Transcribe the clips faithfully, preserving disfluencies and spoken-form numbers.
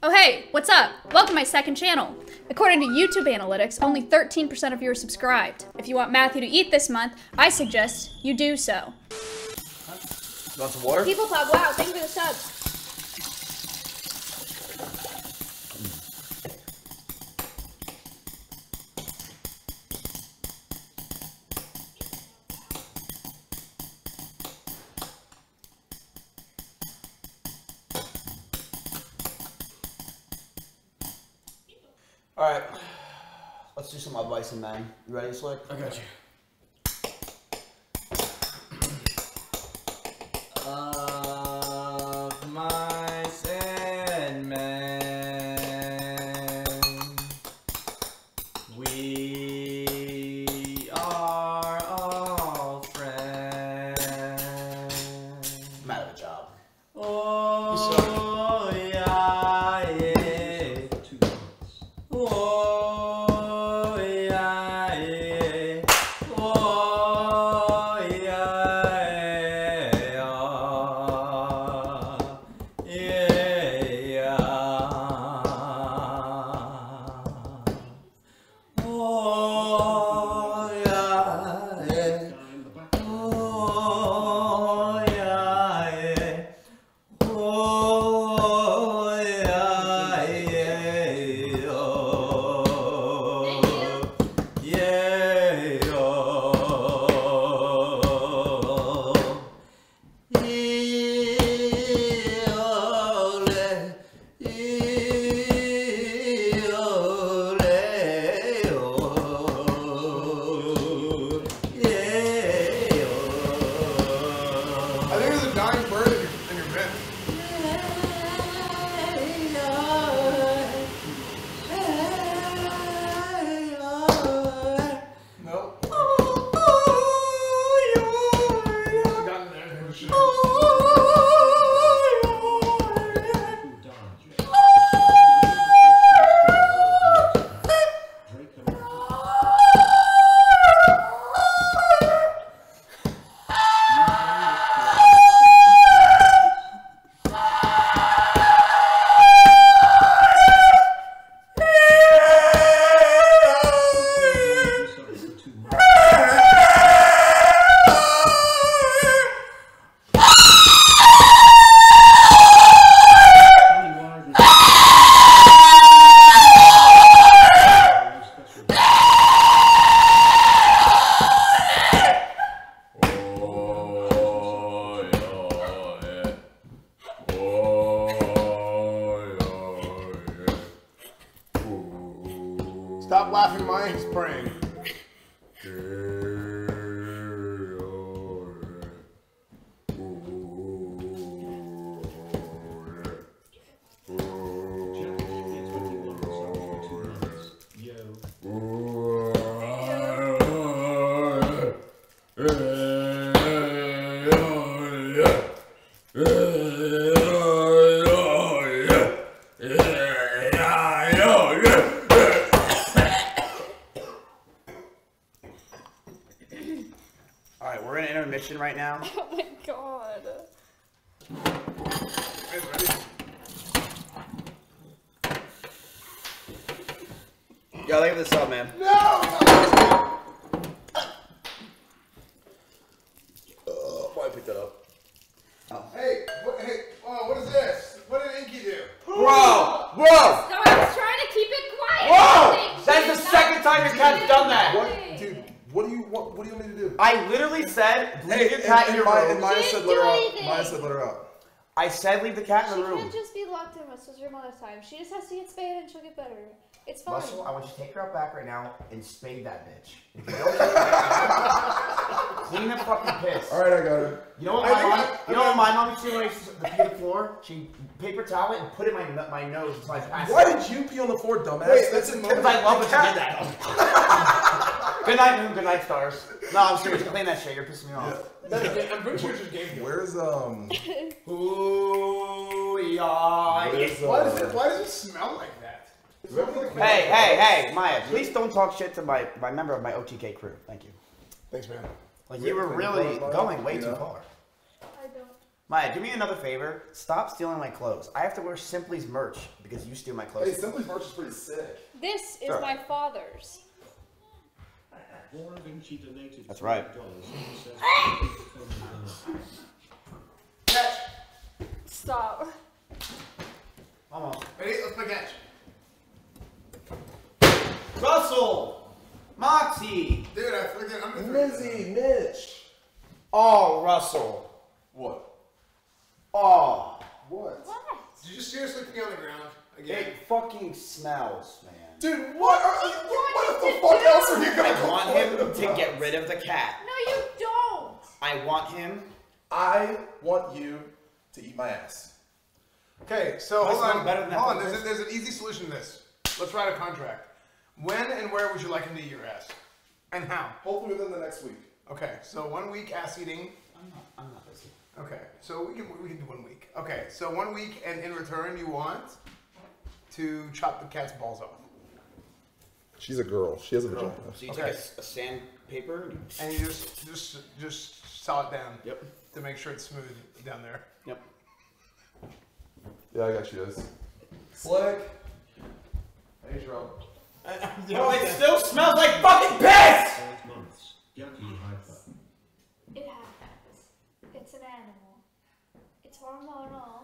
Oh hey, what's up? Welcome to my second channel. According to YouTube analytics, only thirteen percent of you are subscribed. If you want Matthew to eat this month, I suggest you do so. Huh? You want some water? People Pub, wow, thank you for the subs. Alright, let's do some advice and bang. You ready, Slick? I got you. Of mice and men, we are all friends. I'm out of a job. Oh, yeah. Stop laughing, Maya, he's praying. Alright, we're in intermission right now. Oh my god. Hey, ready? Yo, leave this up, man. No! Oh, boy, I picked that up. Oh. Hey, what, hey, oh, what is this? What did Inky do? Bro! Bro! No, I was trying to keep it quiet. Whoa! That's the second time your cat's done that. What? Dude. What do you what, what do you want me to do? I literally said leave hey, your cat in your room. And Maya said let her out. Maya said let her out. I said leave the cat in the room. She can't just be locked in. This is your mother's time. She just has to get spayed and she'll get better. It's fine. Russell, I want you to take her out back right now and spade that bitch. Clean that fucking piss. All right, I got her. You know what my mom? You know what my mom used to do when I used to pee on the floor? She paper towel it and put it in my my nose. So I passed. Why did you pee on the floor, dumbass? Wait, that's a moment. Because I love when she did that. Good night, moon. Good night, stars. No, I'm serious. Clean that shit. You're pissing me off. Yeah. Yeah. I'm pretty sure it's just game. Where's um? Ooh, yeah. Where's, uh, why does it? Why does it smell like that? Hey, hey, hey, Maya! Please don't talk shit to my my member of my O T K crew. Thank you. Thanks, man. Like you were really going way too far. I don't. Maya, do me another favor. Stop stealing my clothes. I have to wear Simply's merch because you steal my clothes. Hey, Simply's merch is pretty sick. This is sure. my father's. That's right. Catch. Stop. Almost. Ready? Let's play catch. Russell. Moxie. Dude, I forget. I'm gonna Lizzie, Mitch. Oh, Russell. What? Oh. What? What? Did you just seriously pee on the ground again? It fucking smells, man. Dude, what are you What, what the fuck do? else are you gonna I want him about? to get rid of the cat. No, you don't. I want him. I want you to eat my ass. Okay, so hold on. Better than hold on. There's, a, there's an easy solution to this. Let's write a contract. When and where would you like him to eat your ass? And how? Hopefully within the next week. Okay, so one week ass eating. I'm not. I'm not busy. Okay, so we can we can do one week. Okay, so one week, and in return, you want to chop the cat's balls off. She's a girl. She has a vagina. So you okay. take a, a sandpaper and you just just just saw it down. Yep. To make sure it's smooth down there. Yep. Yeah, I got you guys. Slick. Hey, Jerome. I, I, no, it still smells like fucking piss. It happens. It's an animal. It's hormonal.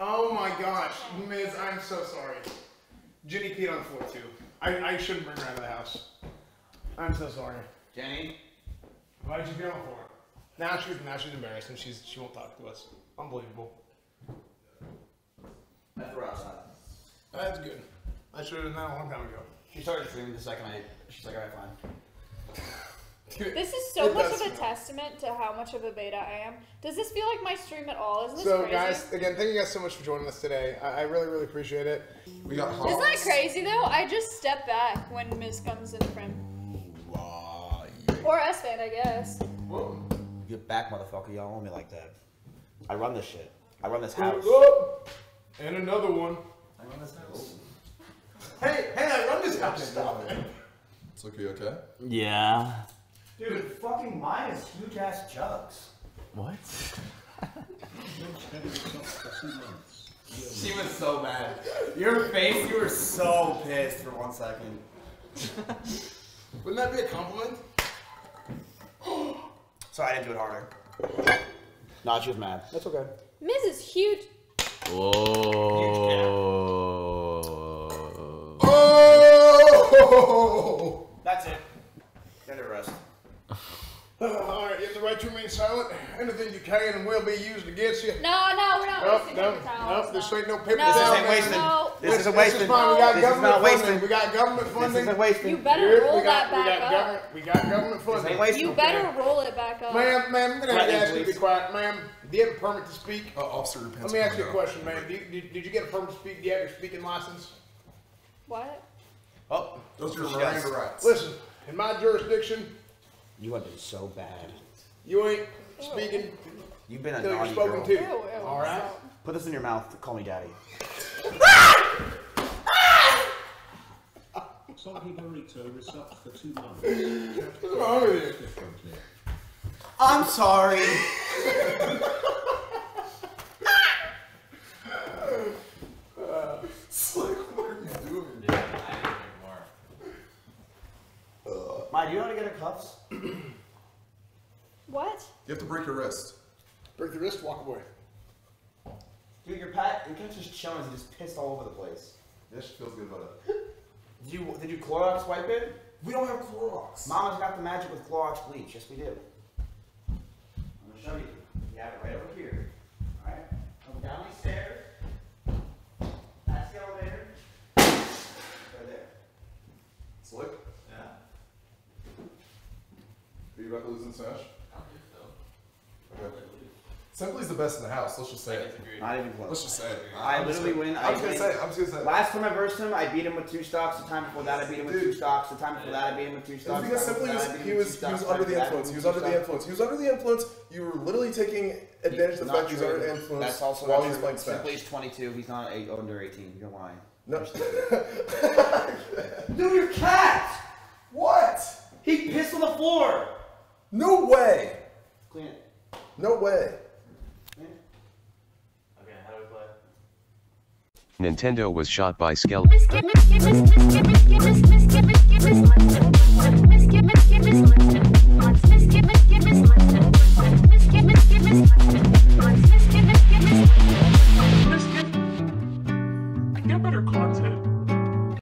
Oh my gosh, Miz, I'm so sorry. Jenny peed on the floor too. I, I shouldn't bring her out of the house. I'm so sorry. Jenny? Why did you get on the floor? Now she's, now she's embarrassed and she's, she won't talk to us. Unbelievable. That's rough. That's good. I should have done that a long time ago. She started screaming the second I, she's like, alright, fine. Dude, this is so much of a testament to how much of a beta I am. Does this feel like my stream at all? Isn't this so crazy? So guys, again, thank you guys so much for joining us today. I, I really, really appreciate it. We got hogs. Isn't that crazy though? I just step back when Miz comes in front. Wow, yeah. Or esfand, I guess. Whoa. Get back, motherfucker. Y'all own me like that. I run this shit. I run this house. Oh, and another one. I run this house. Hey, hey, I run this house. Stop it. It's okay, okay? Yeah. Dude, fucking Maya's huge ass jugs. What? She was so mad. Your face, you were so pissed for one second. Wouldn't that be a compliment? Sorry, I didn't do it harder. Nah, she was mad. That's okay. Miz is huge. Whoa. Huge cat. Oh! That's it. Get it, Russ. Alright, you have the right to remain silent. Anything you can and will be used against you. No, no, we're not nope, wasting no, paper towels. Nope, this no. ain't no paper towels. No, this ain't wasting. No. This, this isn't wasting. This is fine. We got this government funding. Wasting. We got government funding. This isn't wasting. You better Here, roll got, that back we got up. Got, we got government funding. This ain't wasting. You better roll it back up. Ma'am, ma'am, I'm going to have to ask you to be quiet. Ma'am, do you have a permit to speak? Uh, officer repents. Let me ask you a question, ma'am. Did, did you get a permit to speak? Do you have your speaking license? What? Oh, those are your rights. Listen, in my jurisdiction, you have been so bad. You ain't speaking. Ew. You've been a naughty girl. Ew, ew. All right. Put this in your mouth. Call me daddy. I'm sorry. Slick, what are you doing? Yeah, I uh, Mike, do you know how to get her cuffs? What? You have to break your wrist. Break your wrist, walk away. Dude, your pat, you can't just chill and just pissed all over the place. Yeah, she feels good about it. Did you did you Clorox wipe it? We don't have Clorox. Mama's got the magic with Clorox bleach. Yes, we do. I'm gonna show you. You have it right over here. All right. Come down these stairs. That's the elevator. Right there. Slick. Are you about to lose in Smash? I don't think so. Okay. Simply's the best in the house, let's just say it. Not even close. Let's just say it. I literally win. I was gonna say it. I'm just gonna say it. Last time I versed him, I beat him with two stocks. The time before that, I beat him with two stocks. The time before that, I beat him with two stocks. Because Simply was, he was under the influence. He was under the influence. He was under the influence. You were literally taking advantage of the fact he was under the influence while he was playing Smash. Simply's twenty-two, he's not under eighteen. You're lying. No. Dude, your cat! What? He pissed on the floor! No way! Clean it. No way. Clean it. Nintendo was shot by skeleton.